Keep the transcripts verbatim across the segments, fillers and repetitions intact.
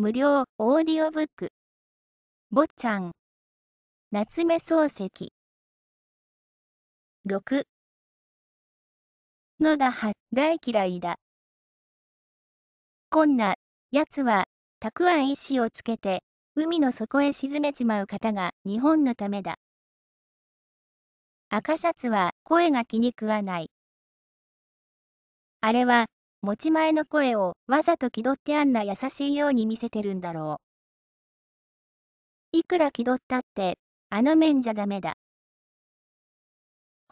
無料オーディオブック坊ちゃん夏目漱石ろく野田は大嫌いだ。こんなやつはたくあん石をつけて海の底へ沈めちまう方が日本のためだ。赤シャツは声が気に食わない。あれは持ち前の声をわざと気取ってあんな優しいように見せてるんだろう。いくら気取ったってあの面じゃダメだ。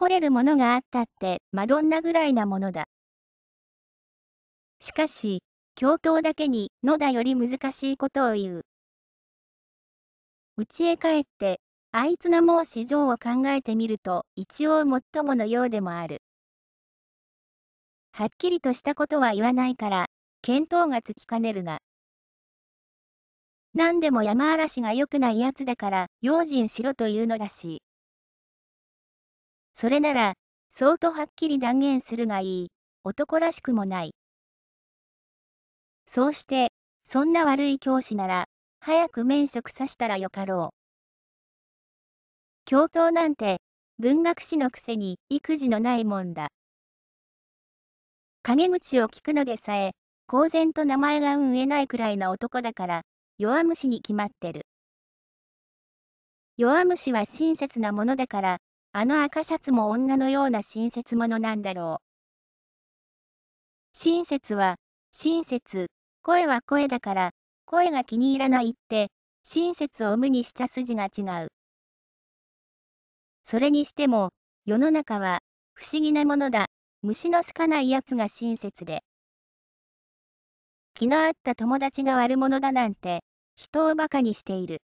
惚れるものがあったってマドンナぐらいなものだ。しかし教頭だけに野田より難しいことを言う。家へ帰ってあいつのもう市場を考えてみると一応もっとものようでもある。はっきりとしたことは言わないから見当がつきかねるが、何でも山嵐が良くないやつだから用心しろというのらしい。それならそうとはっきり断言するがいい。男らしくもない。そうしてそんな悪い教師なら早く免職さしたらよかろう。教頭なんて文学士のくせに育児のないもんだ。陰口を聞くのでさえ公然と名前がうんえないくらいな男だから弱虫に決まってる。弱虫は親切なものだから、あの赤シャツも女のような親切者なんだろう。親切は親切、声は声だから声が気に入らないって、親切を無にしちゃ筋が違う。それにしても、世の中は、不思議なものだ。虫の好かないやつが親切で。気の合った友達が悪者だなんて、人を馬鹿にしている。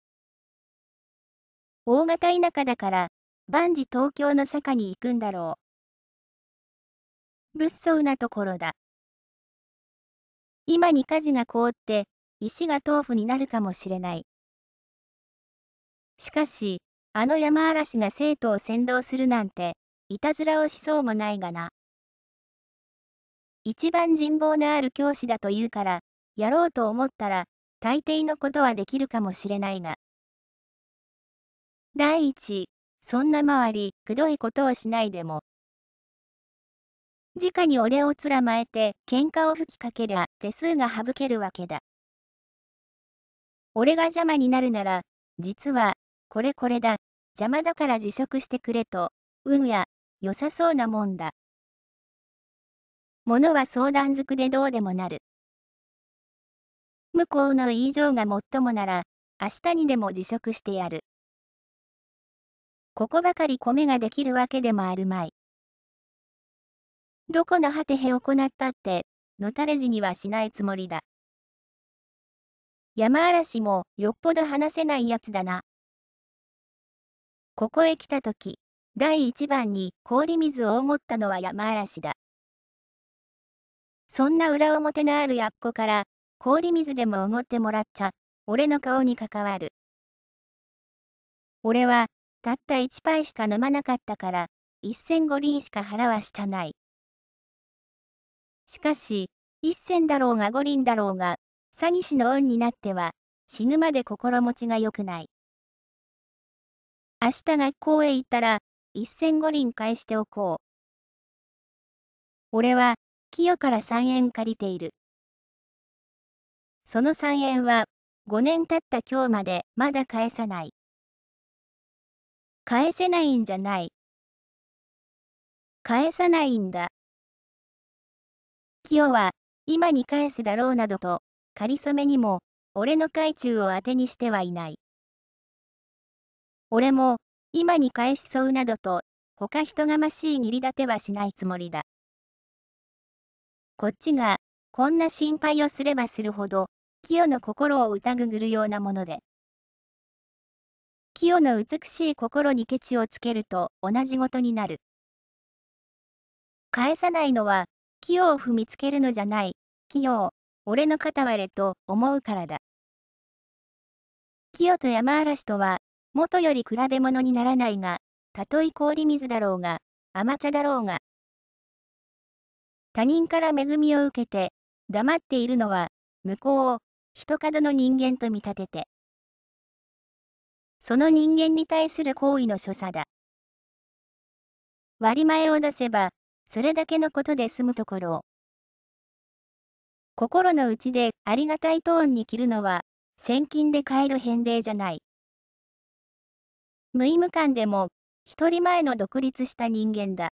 大型田舎だから、万事東京の坂に行くんだろう。物騒なところだ。今に火事が凍って、石が豆腐になるかもしれない。しかし、あの山嵐が生徒を先導するなんて、いたずらをしそうもないがな。一番人望のある教師だというから、やろうと思ったら、大抵のことはできるかもしれないが。第一、そんな周り、くどいことをしないでも。直に俺をつらまえて、喧嘩を吹きかけりゃ、手数が省けるわけだ。俺が邪魔になるなら、実は、これこれだ、邪魔だから辞職してくれと、運や、良さそうなもんだ。ものは相談づくでどうでもなる。向こうの言い上がもっともなら、明日にでも辞職してやる。ここばかり米ができるわけでもあるまい。どこの果てへ行ったって、のたれ死にはしないつもりだ。山嵐もよっぽど話せないやつだな。ここへ来たとき、第一番に氷水をおごったのは山嵐だ。そんな裏表のあるやっこから、氷水でもおごってもらっちゃ、俺の顔に関わる。俺は、たった一杯しか飲まなかったから、一銭五厘しか払わしちゃない。しかし、一銭だろうが五厘だろうが、詐欺師の恩になっては、死ぬまで心持ちが良くない。明日学校へ行ったら、一銭五厘返しておこう。俺は、清から三円借りている。その三円は、五年経った今日までまだ返さない。返せないんじゃない。返さないんだ。清は、今に返すだろうなどと、かりそめにも、俺の懐中を当てにしてはいない。俺も、今に返しそうなどと、ほか人がましい義理立てはしないつもりだ。こっちが、こんな心配をすればするほど、清の心を疑ぐるようなもので。清の美しい心にケチをつけると同じことになる。返さないのは、清を踏みつけるのじゃない、清を。俺の片割れと思うからだ。清と山嵐とは、元より比べ物にならないが、たとえ氷水だろうが、甘茶だろうが。他人から恵みを受けて、黙っているのは、向こうを、一角の人間と見立てて、その人間に対する行為の所作だ。割前を出せば、それだけのことで済むところを、心の内でありがたいトーンに切るのは、千金で買える返礼じゃない。無意無感でも、一人前の独立した人間だ。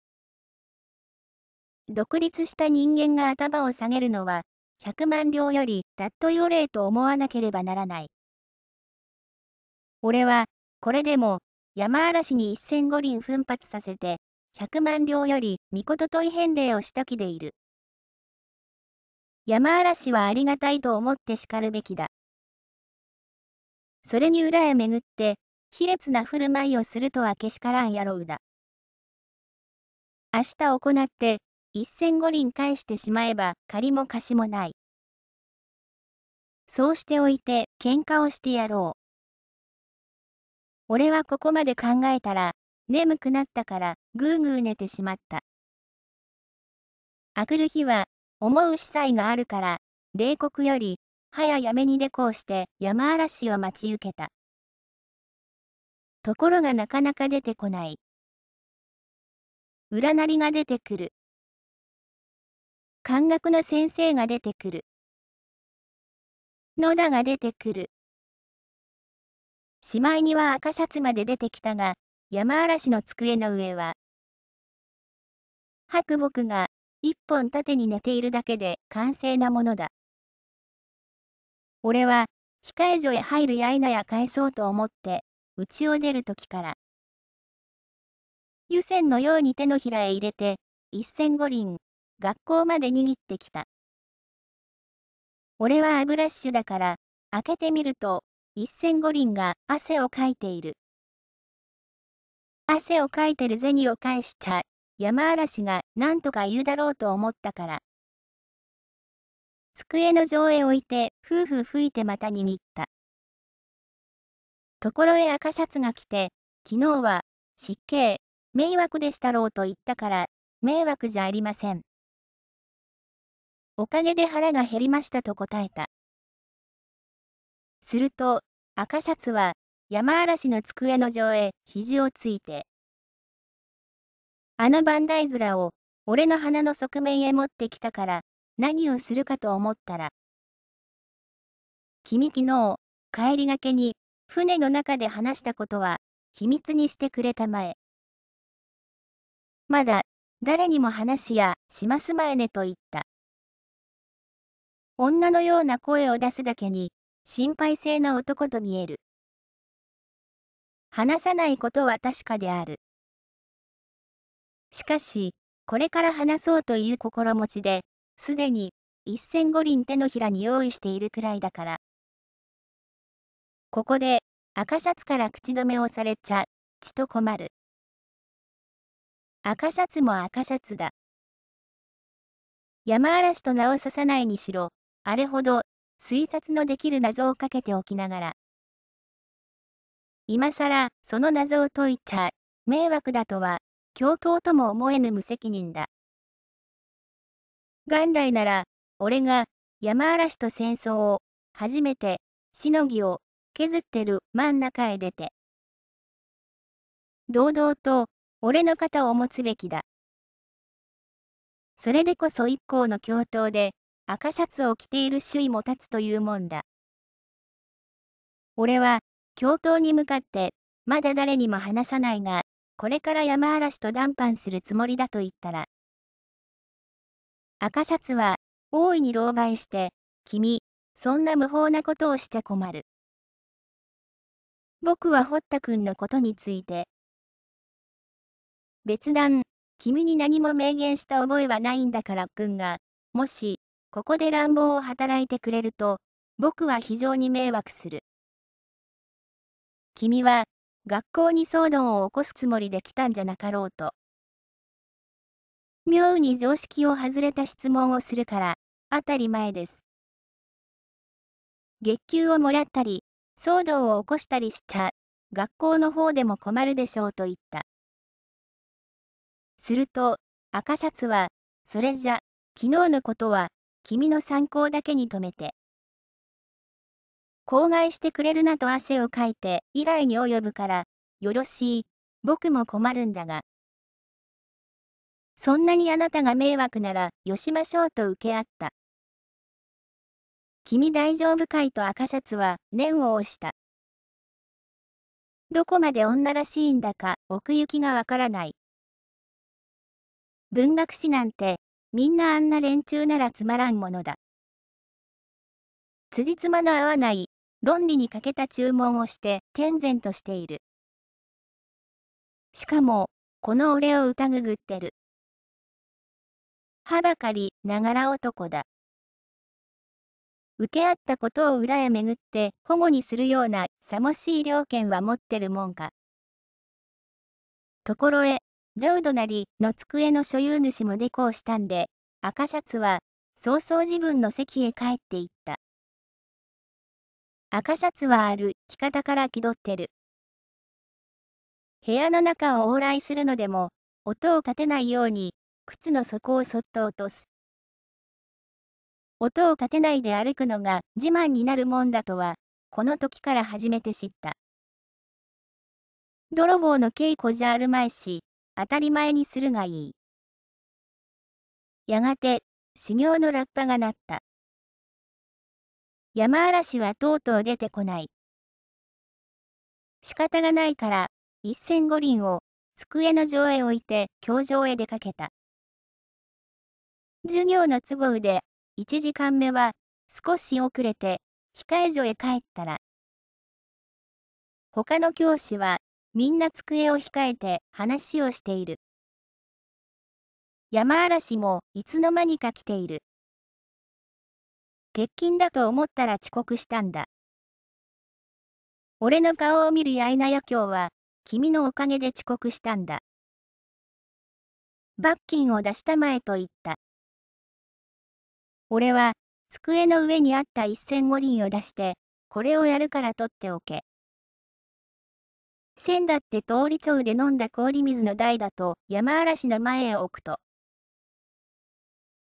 独立した人間が頭を下げるのは、百万両よりたっとよれと思わなければならない。俺は、これでも、山嵐に一千五輪奮発させて、百万両よりみこととい返礼をしたきでいる。山嵐はありがたいと思って叱るべきだ。それに裏へ巡って、卑劣な振る舞いをするとはけしからんやろうだ。明日行って、一銭五輪返してしまえば借りも貸しもない。そうしておいて喧嘩をしてやろう。俺はここまで考えたら、眠くなったからぐうぐう寝てしまった。あくる日は、思う司祭があるから、冷酷より、はややめに出こうして山嵐を待ち受けた。ところがなかなか出てこない。裏なりが出てくる。漢学の先生が出てくる。野田が出てくる。しまいには赤シャツまで出てきたが、山嵐の机の上は、白木が、一本縦に寝ているだけで完成なものだ。俺は、控え所へ入るやいなや返そうと思って、家を出るときから、湯煎のように手のひらへ入れて、一銭五輪、学校まで握ってきた。俺はアブラッシュだから、開けてみると、一銭五輪が汗をかいている。汗をかいてる銭を返しちゃ。山嵐が何とか言うだろうと思ったから。机の上へ置いて、ふうふう吹いてまた握った。ところへ赤シャツが来て、昨日は、失敬、迷惑でしたろうと言ったから、迷惑じゃありません。おかげで腹が減りましたと答えた。すると、赤シャツは、山嵐の机の上へ肘をついて、あのバンダイ面を、俺の鼻の側面へ持ってきたから、何をするかと思ったら。君昨日、帰りがけに、船の中で話したことは、秘密にしてくれたまえ。まだ、誰にも話や、しますまえねと言った。女のような声を出すだけに、心配性な男と見える。話さないことは確かである。しかし、これから話そうという心持ちで、すでに、一銭五輪手のひらに用意しているくらいだから。ここで、赤シャツから口止めをされちゃ、ちと困る。赤シャツも赤シャツだ。山嵐と名をささないにしろ、あれほど、推察のできる謎をかけておきながら。今さら、その謎を解いちゃ、迷惑だとは、教頭とも思えぬ無責任だ。元来なら、俺が、山嵐と戦争を、初めて、しのぎを、削ってる真ん中へ出て、堂々と、俺の肩を持つべきだ。それでこそ一行の教頭で、赤シャツを着ている首位も立つというもんだ。俺は、教頭に向かって、まだ誰にも話さないが、これから山嵐と談判するつもりだと言ったら、赤シャツは、大いに狼狽して、君、そんな無法なことをしちゃ困る。僕は堀田君のことについて、別段、君に何も明言した覚えはないんだから君が、もし、ここで乱暴を働いてくれると、僕は非常に迷惑する。君は、学校に騒動を起こすつもりで来たんじゃなかろうと。妙に常識を外れた質問をするから、当たり前です。月給をもらったり、騒動を起こしたりしちゃ、学校の方でも困るでしょうと言った。すると、赤シャツは、それじゃ、昨日のことは、君の参考だけに止めて。口外してくれるなと汗をかいて依頼に及ぶから、よろしい。僕も困るんだが。そんなにあなたが迷惑なら、よしましょうと受け合った。君大丈夫かいと赤シャツは念を押した。どこまで女らしいんだか奥行きがわからない。文学誌なんて、みんなあんな連中ならつまらんものだ。辻褄の合わない、論理に欠けた注文をして、天然としている。しかも、この俺を疑ってる。はばかり、ながら男だ。受け合ったことを裏へ巡って、保護にするような、さもしい了見は持ってるもんか。ところへ、ロードなりの机の所有主も出向したんで、赤シャツは、早々自分の席へ帰っていった。赤シャツはある、着方から気取ってる。部屋の中を往来するのでも、音を立てないように、靴の底をそっと落とす。音を立てないで歩くのが自慢になるもんだとは、この時から初めて知った。泥棒の稽古じゃあるまいし、当たり前にするがいい。やがて、修行のラッパが鳴った。山嵐はとうとう出てこない。仕方がないから、一線五輪を机の上へ置いて教場へ出かけた。授業の都合で一時間目は少し遅れて控え所へ帰ったら、他の教師はみんな机を控えて話をしている。山嵐もいつの間にか来ている。欠勤だと思ったら遅刻したんだ。俺の顔を見るやいなや今日は、君のおかげで遅刻したんだ。罰金を出したまえと言った。俺は、机の上にあった一銭五輪を出して、これをやるから取っておけ。千だって通り町で飲んだ氷水の台だと山嵐の前へ置くと。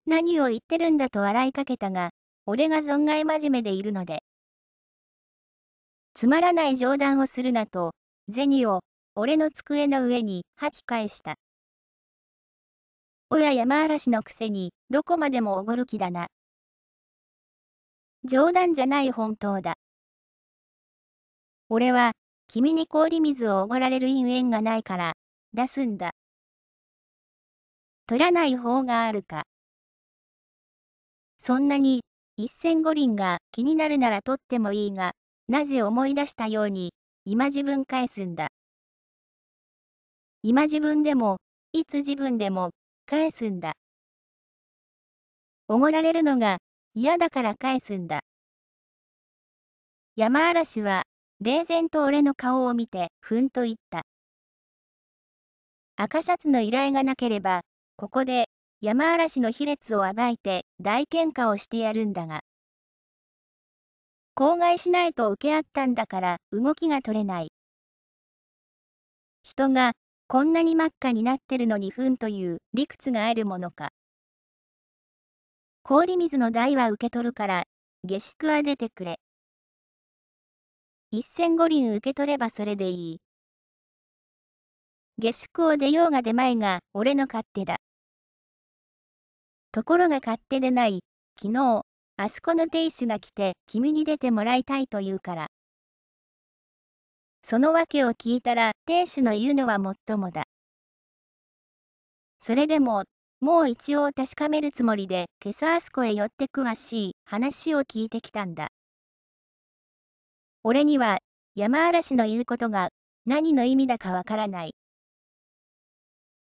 何を言ってるんだと笑いかけたが、俺が存外真面目でいるので。つまらない冗談をするなと、銭を、俺の机の上に吐き返した。おや山嵐のくせに、どこまでもおごる気だな。冗談じゃない本当だ。俺は、君に氷水をおごられる因縁がないから、出すんだ。取らない方があるか。そんなに、一銭五輪が気になるなら取ってもいいが、なぜ思い出したように、今自分返すんだ。今自分でも、いつ自分でも、返すんだ。おごられるのが嫌だから返すんだ。山嵐は、冷然と俺の顔を見て、ふんと言った。赤シャツの依頼がなければ、ここで、山嵐の卑劣を暴いて、大喧嘩をしてやるんだが。口外しないと受け合ったんだから、動きが取れない。人が、こんなに真っ赤になってるのにふんという理屈があるものか。氷水の代は受け取るから、下宿は出てくれ。一銭五輪受け取ればそれでいい。下宿を出ようが出まいが、俺の勝手だ。ところが勝手でない、昨日、あそこの亭主が来て、君に出てもらいたいと言うから。その訳を聞いたら、亭主の言うのはもっともだ。それでも、もう一応確かめるつもりで、今朝あそこへ寄って詳しい話を聞いてきたんだ。俺には、山嵐の言うことが、何の意味だかわからない。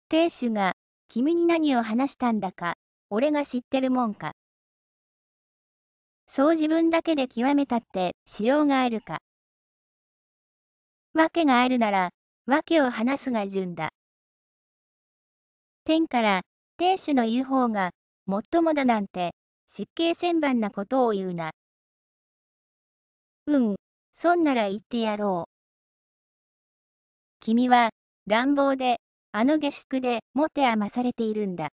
亭主が、君に何を話したんだか、俺が知ってるもんか。そう自分だけで極めたって、しようがあるか。わけがあるなら、わけを話すが順だ。天から、亭主の言う方が、もっともだなんて、失敬千万なことを言うな。うん、そんなら言ってやろう。君は、乱暴で、あの下宿で、もてあまされているんだ。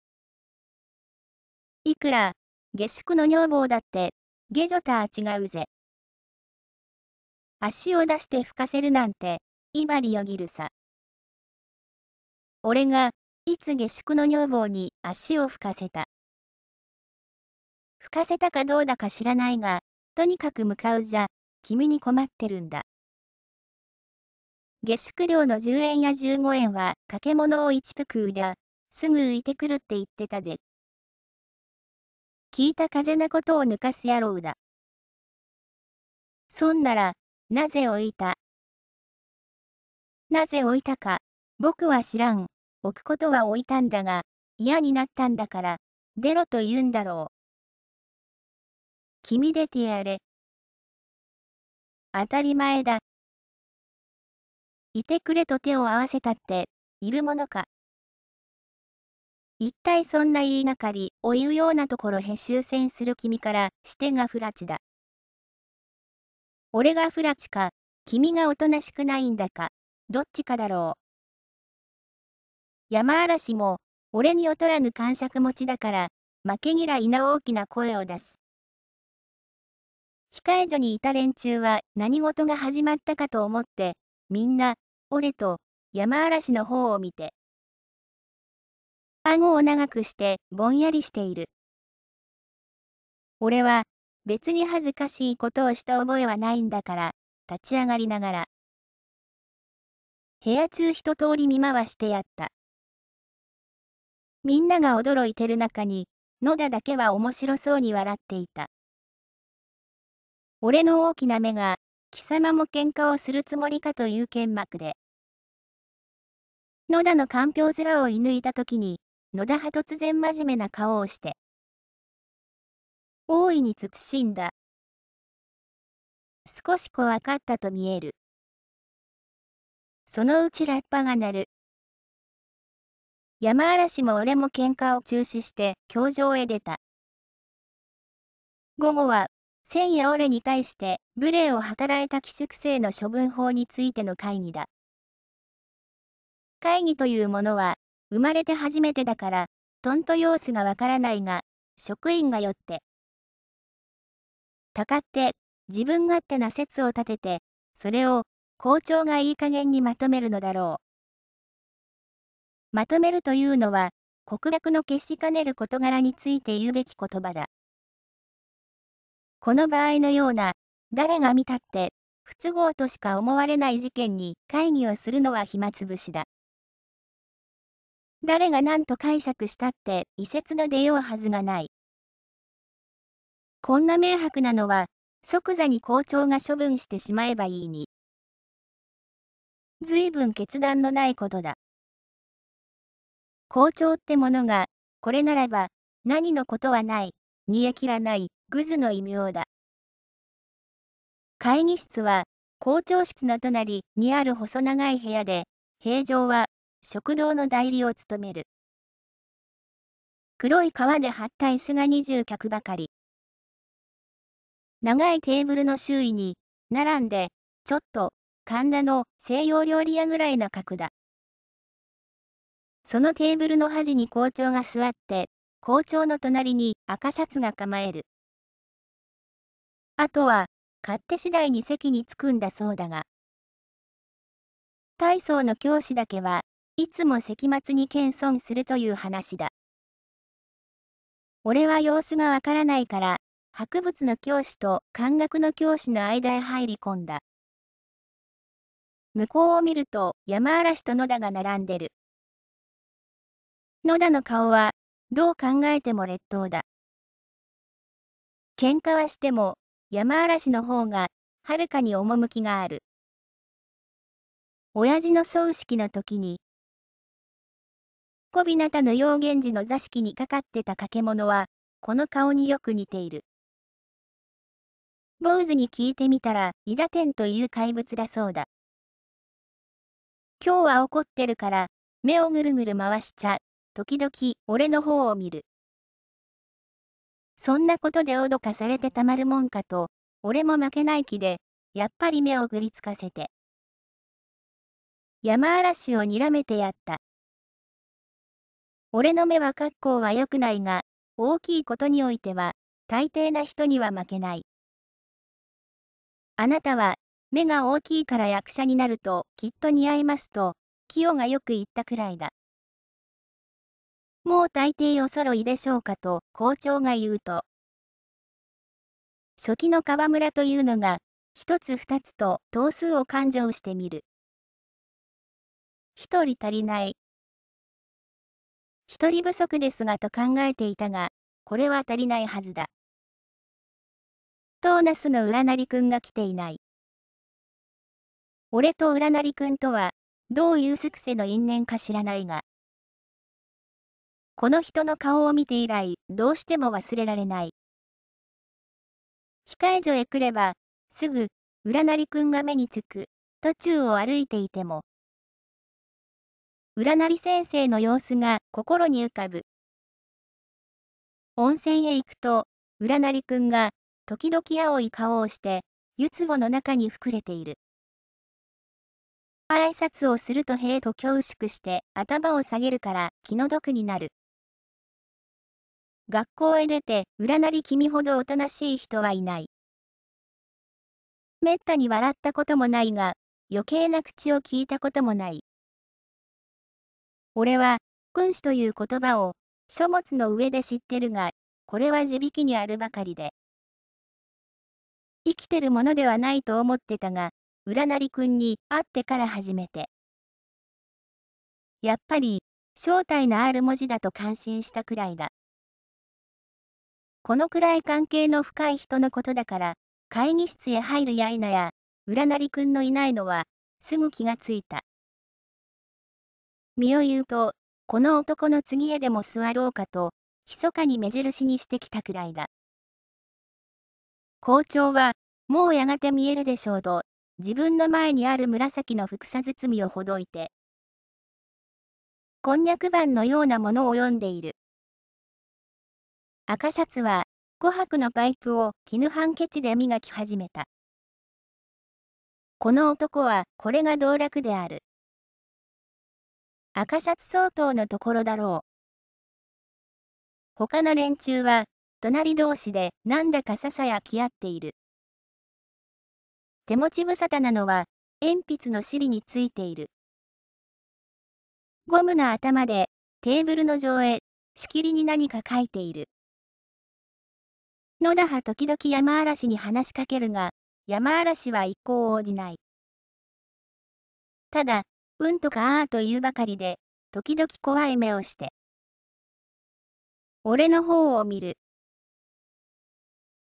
いくら、下宿の女房だって、下女とは違うぜ。足を出して吹かせるなんて、いばりよぎるさ。俺が、いつ下宿の女房に足を吹かせた。吹かせたかどうだか知らないが、とにかく向かうじゃ、君に困ってるんだ。下宿料のじゅうえんやじゅうごえんは掛け物を一服売りゃ、すぐ浮いてくるって言ってたぜ。聞いた風なことを抜かす野郎だ。そんなら、なぜ置いた。なぜ置いたか、僕は知らん。置くことは置いたんだが、嫌になったんだから、出ろと言うんだろう。君出てやれ。当たり前だ。いてくれと手を合わせたって、いるものか。一体そんな言いがかりを言うようなところへ終戦する君からしてが不埒ちだ。俺が不埒ちか、君がおとなしくないんだか、どっちかだろう。山嵐も、俺に劣らぬ癇癪持ちだから、負け嫌いな大きな声を出す。控え所にいた連中は何事が始まったかと思って、みんな、俺と、山嵐の方を見て。顎を長くして、ぼんやりしている。俺は、別に恥ずかしいことをした覚えはないんだから、立ち上がりながら。部屋中一通り見回してやった。みんなが驚いてる中に、野田だけは面白そうに笑っていた。俺の大きな目が、貴様も喧嘩をするつもりかという剣幕で。野田のかんぴょう面を射抜いたときに、野田は突然真面目な顔をして。大いに慎んだ。少し怖かったと見える。そのうちラッパが鳴る。山嵐も俺も喧嘩を中止して、教場へ出た。午後は、千や俺に対して、無礼を働いた寄宿生の処分法についての会議だ。会議というものは、生まれて初めてだから、とんと様子がわからないが、職員がよって。たかって、自分勝手な説を立てて、それを、校長がいい加減にまとめるのだろう。まとめるというのは、告白の決しかねる事柄について言うべき言葉だ。この場合のような、誰が見たって、不都合としか思われない事件に会議をするのは暇つぶしだ。誰が何と解釈したって、異説が出ようはずがない。こんな明白なのは、即座に校長が処分してしまえばいいに。ずいぶん決断のないことだ。校長ってものが、これならば、何のことはない、煮え切らない。グズの異名だ。会議室は、校長室の隣にある細長い部屋で、平常は、食堂の代理を務める。黒い革で張った椅子がにじゅう脚ばかり。長いテーブルの周囲に、並んで、ちょっと、神田の西洋料理屋ぐらいの格だ。そのテーブルの端に校長が座って、校長の隣に赤シャツが構える。あとは、勝手次第に席に着くんだそうだが。体操の教師だけはいつも席末に謙遜するという話だ。俺は様子がわからないから、博物の教師と漢学の教師の間へ入り込んだ。向こうを見ると山嵐と野田が並んでる。野田の顔は、どう考えても劣等だ。喧嘩はしても、山嵐の方が、はるかに趣がある。親父の葬式の時に、小日向の陽源寺の座敷にかかってた掛け物は、この顔によく似ている。坊主に聞いてみたら、伊田天という怪物だそうだ。今日は怒ってるから、目をぐるぐる回しちゃ、時々俺の方を見る。そんなことで脅かされてたまるもんかと、俺も負けない気で、やっぱり目をぐりつかせて。山嵐をにらめてやった。俺の目は格好は良くないが、大きいことにおいては、大抵な人には負けない。あなたは、目が大きいから役者になるときっと似合いますと、清がよく言ったくらいだ。もう大抵お揃いでしょうかと校長が言うと、初期の河村というのが、一つ二つと頭数を勘定してみる。一人足りない。一人不足ですがと考えていたが、これは足りないはずだ。とナスの占りくんが来ていない。俺と占りくんとは、どういうすくせの因縁か知らないが、この人の顔を見て以来、どうしても忘れられない。控え所へ来れば、すぐ、占りくんが目につく、途中を歩いていても。占り先生の様子が心に浮かぶ。温泉へ行くと、占りくんが、時々青い顔をして、湯壺の中に膨れている。挨拶をするとへーと恐縮して頭を下げるから気の毒になる。学校へ出て占り君ほどおとなしい人はいない。めったに笑ったこともないが、余計な口を聞いたこともない。俺は、君主という言葉を書物の上で知ってるが、これは字引にあるばかりで。生きてるものではないと思ってたが、占りくんに会ってから初めて。やっぱり、正体のある文字だと感心したくらいだ。このくらい関係の深い人のことだから、会議室へ入るや否や、占りくんのいないのは、すぐ気がついた。身を言うと、この男の次へでも座ろうかと、密かに目印にしてきたくらいだ。校長は、もうやがて見えるでしょうと、自分の前にある紫のふくさ包みをほどいて、こんにゃく板のようなものを読んでいる。赤シャツは、琥珀のパイプを絹ハンケチで磨き始めた。この男は、これが道楽である。赤シャツ相当のところだろう。他の連中は、隣同士でなんだかささやき合っている。手持ち無沙汰なのは、鉛筆の尻についている。ゴムの頭で、テーブルの上へ、しきりに何か書いている。野田は時々山嵐に話しかけるが、山嵐は一向応じない。ただ、うんとかああと言うばかりで、時々怖い目をして。俺の方を見る。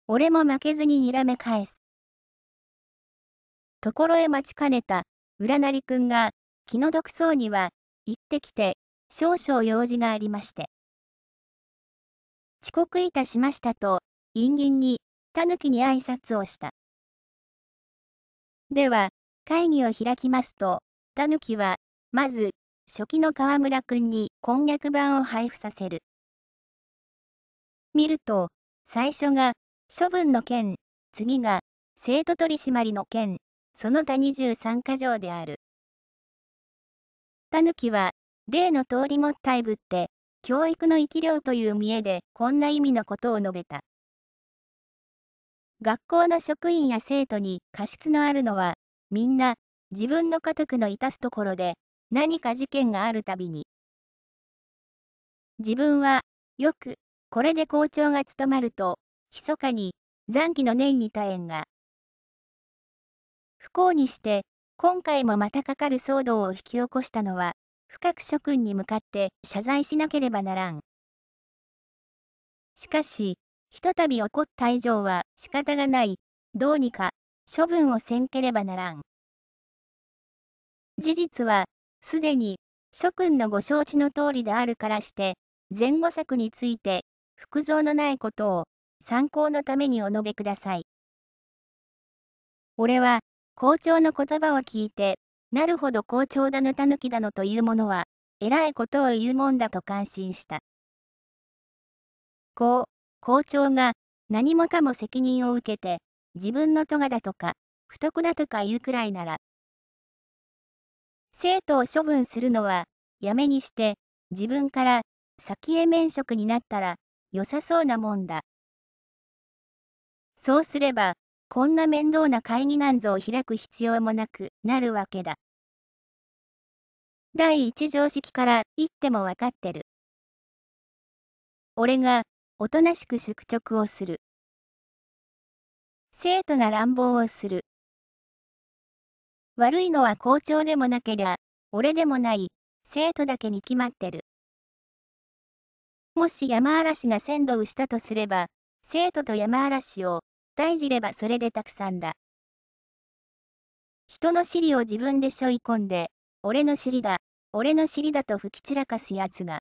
俺も負けずににらめ返す。ところへ待ちかねた、占りくんが、気の毒そうには、行ってきて、少々用事がありまして。遅刻いたしましたと、隠吟に、たぬきに挨拶をした。では、会議を開きますと、たぬきは、まず、初期の河村くんにこんにゃく板を配布させる。見ると、最初が、処分の件、次が、生徒取締りの件。その他にじゅうさんかじょうである。たぬきは、例の通りもったいぶって、教育の生き量という見栄でこんな意味のことを述べた。学校の職員や生徒に過失のあるのは、みんな、自分の家督の致すところで、何か事件があるたびに。自分は、よく、これで校長が務まると、密かに、残機の念に他縁が。不幸にして、今回もまたかかる騒動を引き起こしたのは、深く諸君に向かって謝罪しなければならん。しかし、ひとたび起こった以上は仕方がない、どうにか処分をせんければならん。事実は、すでに諸君のご承知の通りであるからして、前後策について、複雑のないことを参考のためにお述べください。俺は、校長の言葉を聞いて、なるほど校長だのたぬきだのというものは、えらいことを言うもんだと感心した。こう、校長が、何もかも責任を受けて、自分の咎だとか、不徳だとか言うくらいなら、生徒を処分するのは、やめにして、自分から、先へ免職になったら、良さそうなもんだ。そうすれば、こんな面倒な会議なんぞを開く必要もなくなるわけだ。第一常識から言ってもわかってる。俺がおとなしく宿直をする。生徒が乱暴をする。悪いのは校長でもなけりゃ俺でもない生徒だけに決まってる。もし山嵐が先導したとすれば、生徒と山嵐を対じればそれでたくさんだ。人の尻を自分で背負い込んで、俺の尻だ、俺の尻だと吹き散らかすやつが。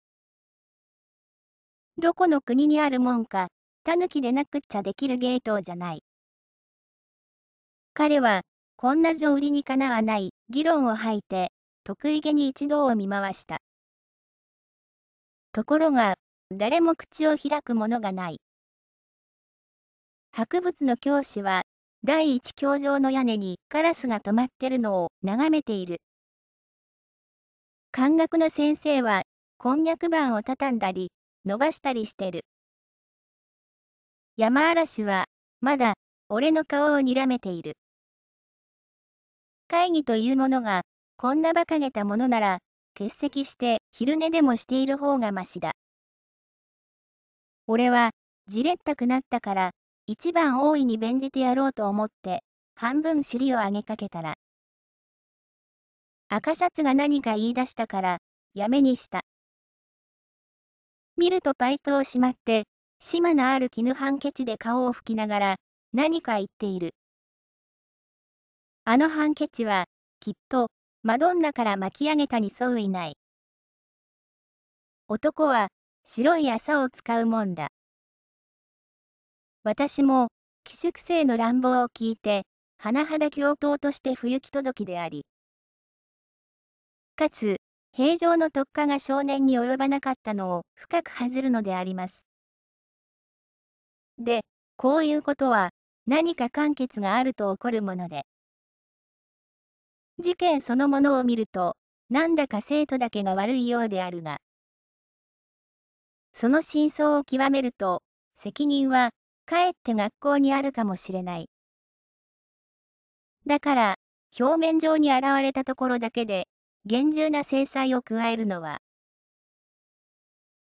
どこの国にあるもんか、タヌキでなくっちゃできる芸当じゃない。彼は、こんな条理にかなわない議論を吐いて、得意げに一同を見回した。ところが、誰も口を開くものがない。博物の教師は、第一教場の屋根にカラスが止まってるのを眺めている。漢学の先生は、こんにゃく板を畳んだり、伸ばしたりしてる。山嵐は、まだ、俺の顔を睨めている。会議というものが、こんな馬鹿げたものなら、欠席して昼寝でもしている方がましだ。俺は、じれったくなったから、一番大いに弁じてやろうと思って、半分尻を上げかけたら。赤シャツが何か言い出したから、やめにした。見るとパイプをしまって、島のある絹ハンケチで顔を拭きながら、何か言っている。あのハンケチは、きっと、マドンナから巻き上げたに相違ない。男は、白い麻を使うもんだ。私も、寄宿生の乱暴を聞いて、甚だ教頭として不行き届きであり。かつ、平常の特化が少年に及ばなかったのを深く恥ずるのであります。で、こういうことは何か間欠があると起こるもので。事件そのものを見ると、なんだか生徒だけが悪いようであるが、その真相を極めると、責任はかえって学校にあるかもしれない。だから、表面上に現れたところだけで、厳重な制裁を加えるのは、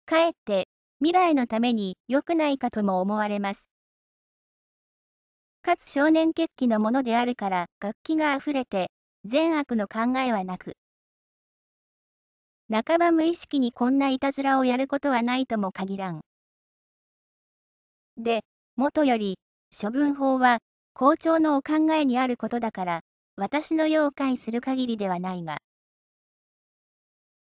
かえって未来のために良くないかとも思われます。かつ少年血気のものであるから活気があふれて、善悪の考えはなく、半ば無意識にこんないたずらをやることはないとも限らん。で、もとより、処分法は校長のお考えにあることだから、私のよう介する限りではないが、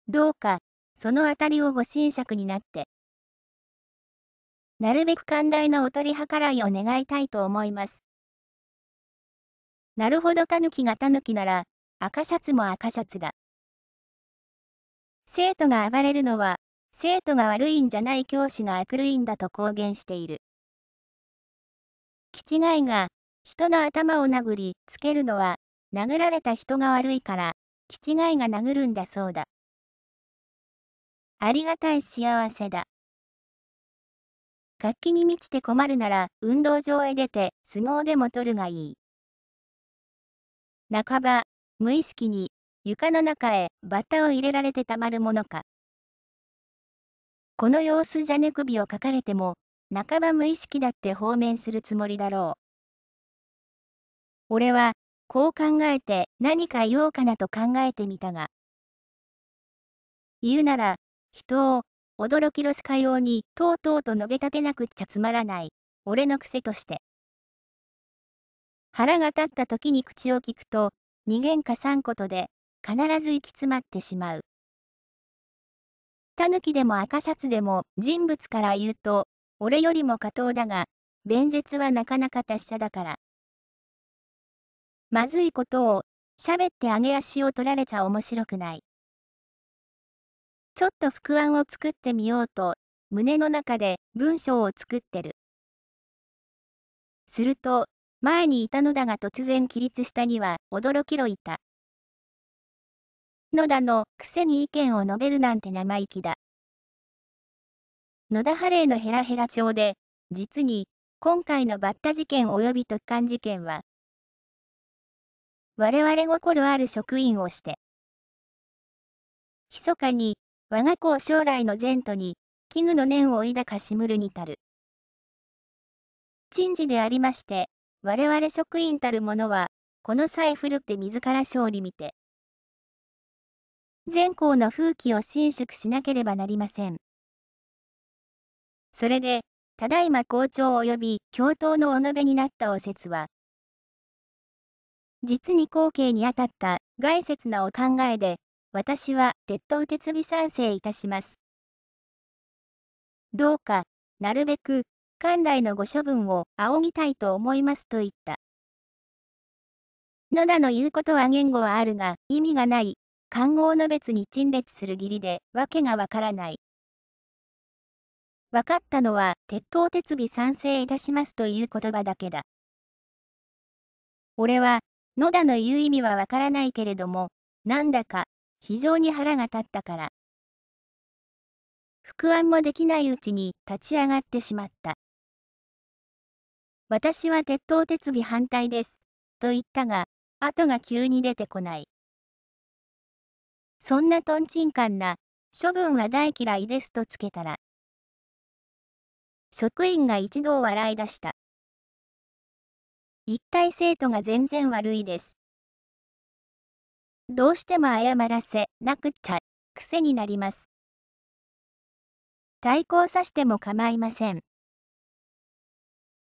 どうか、そのあたりをご神酌になって、なるべく寛大なお取り計らいを願いたいと思います。なるほどタヌキがタヌキなら、赤シャツも赤シャツだ。生徒が暴れるのは、生徒が悪いんじゃない教師が悪いんだと公言している。気違いが、人の頭を殴りつけるのは、殴られた人が悪いから、気違いが殴るんだそうだ。ありがたい幸せだ。活気に満ちて困るなら運動場へ出て相撲でも取るがいい。半ば無意識に床の中へバタを入れられてたまるものか。この様子じゃね首をかかれても半ば無意識だって放免するつもりだろう。俺はこう考えて何か言おうかなと考えてみたが、言うなら人を驚きロスかようにとうとうと述べ立てなくっちゃつまらない俺の癖として、腹が立った時に口を聞くとに喧嘩さんことで必ず行き詰まってしまう。タヌキでも赤シャツでも人物から言うと俺よりも下等だが、弁舌はなかなか達者だから、まずいことを喋って揚げ足を取られちゃ面白くない。ちょっと副案を作ってみようと、胸の中で文章を作ってる。すると、前にいたのだが突然起立したには驚きろいた。野田のくせに意見を述べるなんて生意気だ。野田ハレーのヘラヘラ調で、実に今回のバッタ事件及び突貫事件は、我々心ある職員をして、密かに、我が子を将来の前途に、危惧の念を抱かしむるにたる。珍事でありまして、我々職員たる者は、この際古くて自ら勝利見て、全校の風紀を伸縮しなければなりません。それで、ただいま校長及び教頭のお述べになったお説は、実に後継にあたった概説なお考えで、私は鉄頭鉄尾賛成いたします。どうか、なるべく、関来のご処分を仰ぎたいと思いますと言った。野田の言うことは言語はあるが、意味がない、官号の別に陳列する義理で、わけがわからない。分かったのは、鉄頭鉄尾賛成いたしますという言葉だけだ。俺は、野田の言う意味はわからないけれども、なんだか、非常に腹が立ったから。復案もできないうちに立ち上がってしまった。私は鉄頭鉄尾反対です、と言ったが、後が急に出てこない。そんなとんちんかんな、処分は大嫌いですとつけたら、職員が一同笑い出した。一体生徒が全然悪いです。どうしても謝らせなくっちゃ、癖になります。対抗さしても構いません。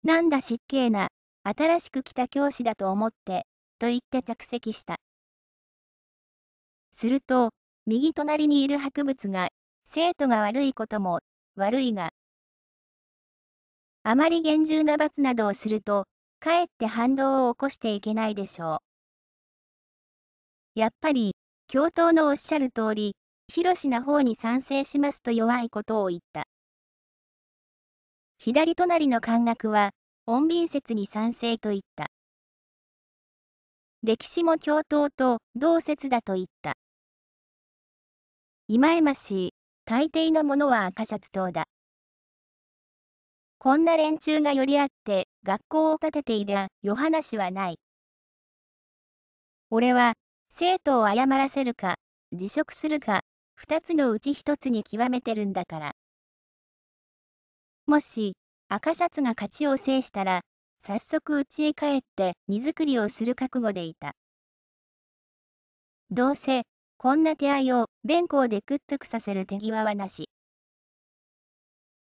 なんだ失敬な、新しく来た教師だと思って、と言って着席した。すると、右隣にいる博物が、生徒が悪いことも、悪いが、あまり厳重な罰などをすると、かえって反動を起こしていけないでしょう。やっぱり、教頭のおっしゃる通り、広しな方に賛成しますと弱いことを言った。左隣の官学は、穏便説に賛成と言った。歴史も教頭と同説だと言った。いまいましい、大抵のものは赤シャツ党だ。こんな連中が寄り合って学校を立てていりゃ余話はない。俺は生徒を謝らせるか辞職するか二つのうち一つに極めてるんだから。もし赤シャツが勝ちを制したら早速うちへ帰って荷造りをする覚悟でいた。どうせこんな手合いを弁校で屈服させる手際はなし。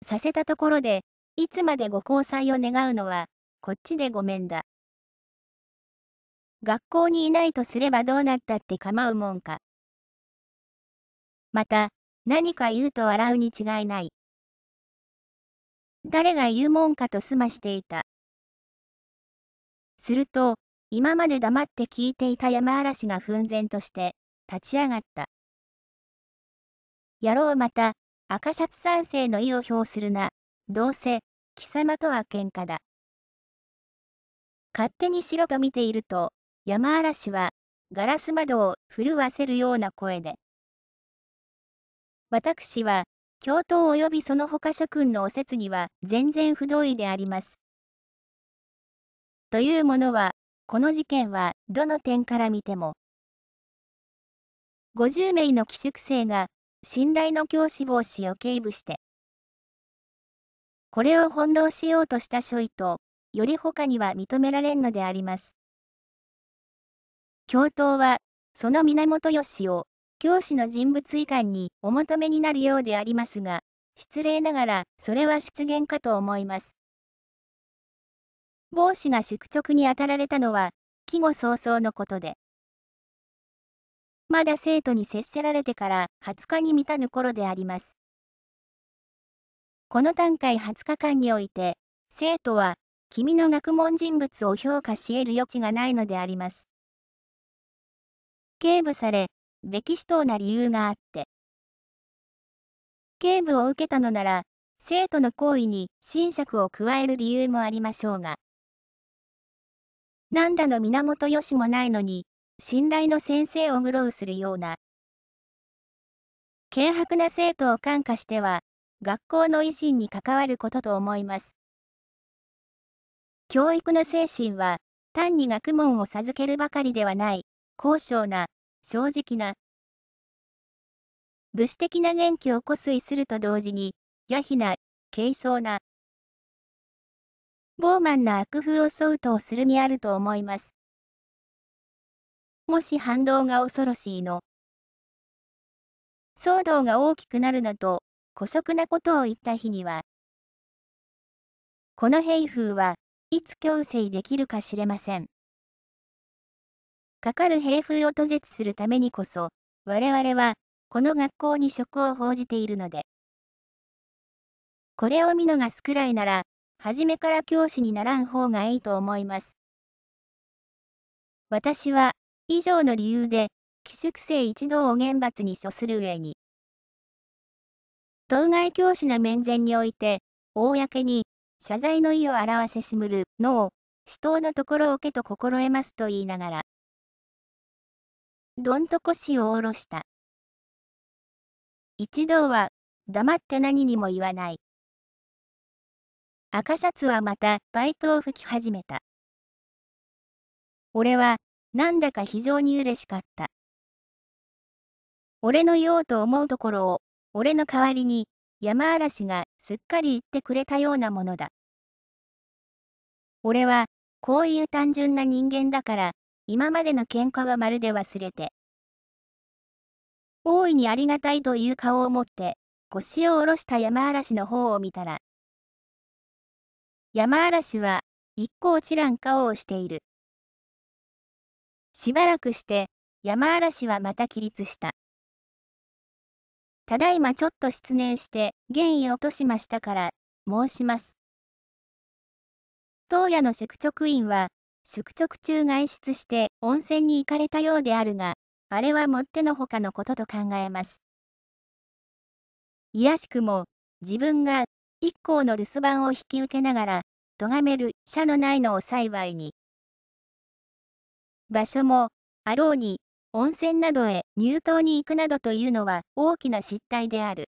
させたところでいつまでご交際を願うのは、こっちでごめんだ。学校にいないとすればどうなったって構うもんか。また、何か言うと笑うに違いない。誰が言うもんかと済ましていた。すると、今まで黙って聞いていた山嵐が憤然として、立ち上がった。やろうまた、赤シャツ賛成の意を表するな。どうせ、貴様とは喧嘩だ。勝手にしろと見ていると、山嵐は、ガラス窓を震わせるような声で。私は、教頭及びその他諸君のお説には全然不同意であります。というものは、この事件は、どの点から見ても。ごじゅう名の寄宿生が、信頼の教師帽子を警部して、これを翻弄しようとした所為と、より他には認められんのであります。教頭は、その源よしを、教師の人物以外にお求めになるようでありますが、失礼ながら、それは失言かと思います。帽子が宿直に当たられたのは、季語早々のことで。まだ生徒に接せられてからはつかに満たぬ頃であります。この段階はつかかんにおいて、生徒は、君の学問人物を評価し得る余地がないのであります。警部され、べき正当な理由があって。警部を受けたのなら、生徒の行為に斟酌を加える理由もありましょうが。何らの源よしもないのに、信頼の先生を愚弄するような、軽薄な生徒を感化しては、学校の維新に関わることと思います。教育の精神は、単に学問を授けるばかりではない、高尚な、正直な、物質的な元気を固遂すると同時に、野非な、軽装な、傲慢な悪風を相当するにあると思います。もし反動が恐ろしいの。騒動が大きくなるのと、姑息なことを言った日には、この兵風はいつ強制できるか知れません。かかる兵風を途絶するためにこそ、我々は、この学校に職を報じているので、これを見逃すくらいなら、初めから教師にならん方がいいと思います。私は、以上の理由で、寄宿生一同を厳罰に処する上に、当該教師の面前において、公に、謝罪の意を表せしむるのを、私党のところをけと心得ますと言いながら、どんと腰を下ろした。一同は、黙って何にも言わない。赤シャツはまた、バイトを吹き始めた。俺は、なんだか非常に嬉しかった。俺の言おうと思うところを、俺の代わりに、山嵐がすっかり言ってくれたようなものだ。俺は、こういう単純な人間だから、今までの喧嘩はまるで忘れて。大いにありがたいという顔を持って、腰を下ろした山嵐の方を見たら、山嵐は、一向知らん顔をしている。しばらくして、山嵐はまた起立した。ただいまちょっと失念して、言意を落としましたから、申します。当夜の宿直院は、宿直中外出して温泉に行かれたようであるが、あれはもってのほかのことと考えます。いやしくも、自分が一行の留守番を引き受けながら、とがめる社のないのを幸いに。場所も、あろうに、温泉などへ入湯に行くなどというのは大きな失態である。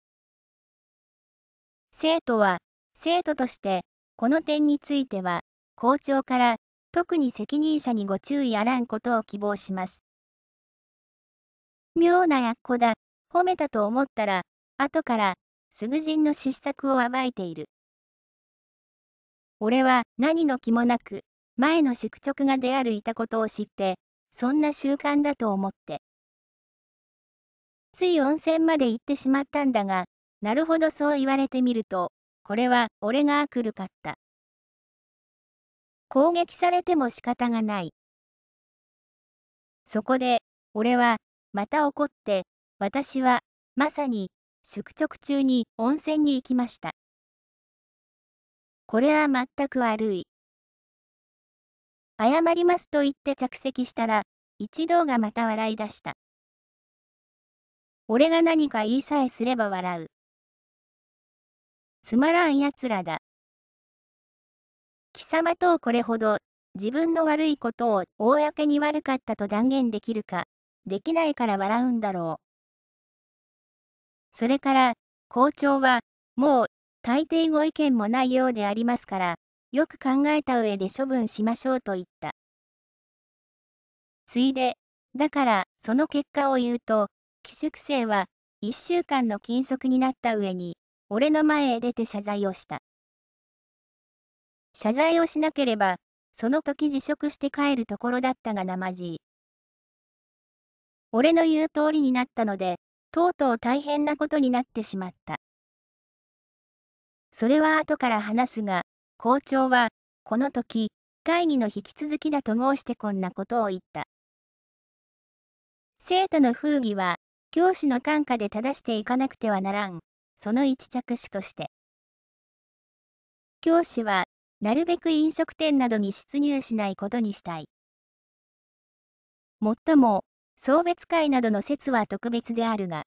生徒は、生徒として、この点については、校長から、特に責任者にご注意あらんことを希望します。妙なやっこだ、褒めたと思ったら、後から、すぐ人の失策を暴いている。俺は何の気もなく、前の宿直が出歩いたことを知って、そんな習慣だと思って。つい温泉まで行ってしまったんだが、なるほどそう言われてみると、これは俺が悪るかった。攻撃されても仕方がない。そこで、俺は、また怒って、私は、まさに、宿直中に温泉に行きました。これは全く悪い。謝りますと言って着席したら、一同がまた笑い出した。俺が何か言いさえすれば笑う。つまらんやつらだ。貴様とこれほど、自分の悪いことを公に悪かったと断言できるか。できないから笑うんだろう。それから、校長は、もう、大抵ご意見もないようでありますから、よく考えた上で処分しましょうと言った。ついで、だから、その結果を言うと、寄宿生はいっしゅうかんの禁足になった上に、俺の前へ出て謝罪をした。謝罪をしなければ、その時辞職して帰るところだったがなまじい。俺の言う通りになったので、とうとう大変なことになってしまった。それは後から話すが、校長は、この時、会議の引き続きだと申してこんなことを言った。生徒の風紀は、教師の管下で正していかなくてはならん、その一着手として。教師は、なるべく飲食店などに出入しないことにしたい。もっとも、送別会などの説は特別であるが、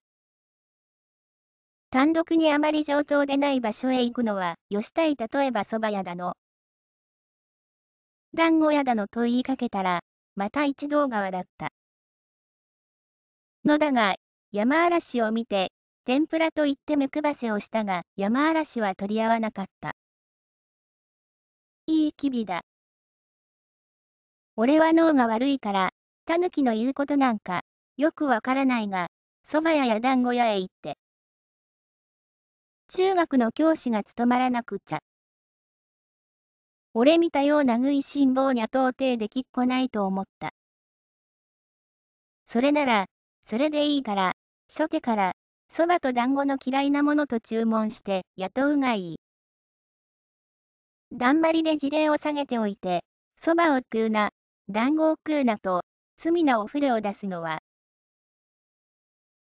単独にあまり上等でない場所へ行くのは、よしたい例えば蕎麦屋だの、団子屋だのと言いかけたら、また一同が笑った。のだが、山嵐を見て、天ぷらと言って目配せをしたが、山嵐は取り合わなかった。いい機微だ、俺は脳が悪いから、タヌキの言うことなんか、よくわからないが、蕎麦屋や団子屋へ行って。中学の教師が務まらなくちゃ。俺みたような食いしん坊にゃ到底できっこないと思った。それなら、それでいいから、初手から、蕎麦と団子の嫌いなものと注文して雇うがいい。だんまりで事例を下げておいて、蕎麦を食うな、団子を食うなと、罪なお触れを出すのは、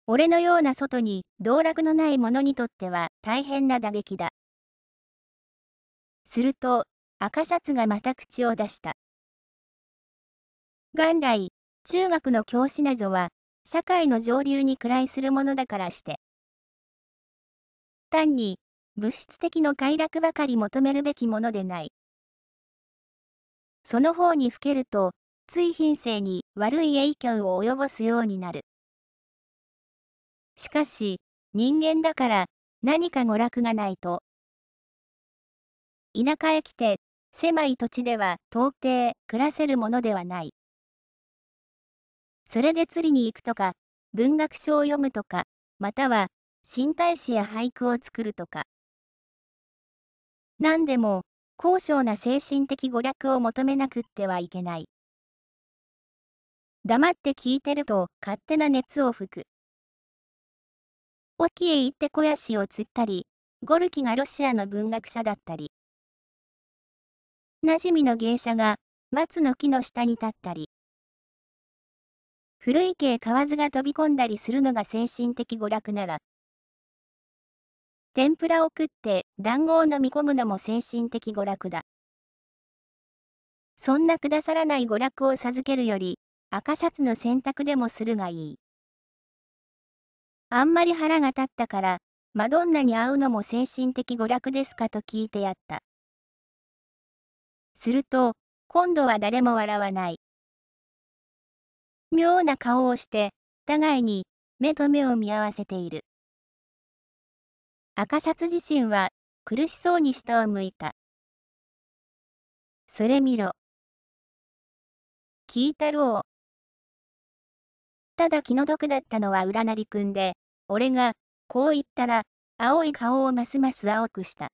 俺のような外に道楽のない者にとっては大変な打撃だ。すると、赤シャツがまた口を出した。元来、中学の教師などは、社会の上流に位するものだからして、単に、物質的の快楽ばかり求めるべきものでない。その方にふけると、つい品性に悪い影響を及ぼすようになる。しかし、人間だから、何か娯楽がないと。田舎へ来て、狭い土地では到底暮らせるものではない。それで釣りに行くとか、文学書を読むとか、または、新体詩や俳句を作るとか。何でも、高尚な精神的娯楽を求めなくってはいけない。黙って聞いてると勝手な熱を吹く。沖へ行って小屋氏を釣ったり、ゴルキがロシアの文学者だったり、馴染みの芸者が松の木の下に立ったり、古池へ蛙が飛び込んだりするのが精神的娯楽なら、天ぷらを食って団子を飲み込むのも精神的娯楽だ。そんなくださらない娯楽を授けるより、赤シャツの洗濯でもするがいい。あんまり腹が立ったから、マドンナに会うのも精神的娯楽ですかと聞いてやった。すると、今度は誰も笑わない。妙な顔をして、互いに目と目を見合わせている。赤シャツ自身は苦しそうに下を向いた。それ見ろ。聞いたろう。ただ気の毒だったのはうらなりくんで、俺がこう言ったら青い顔をますます青くした。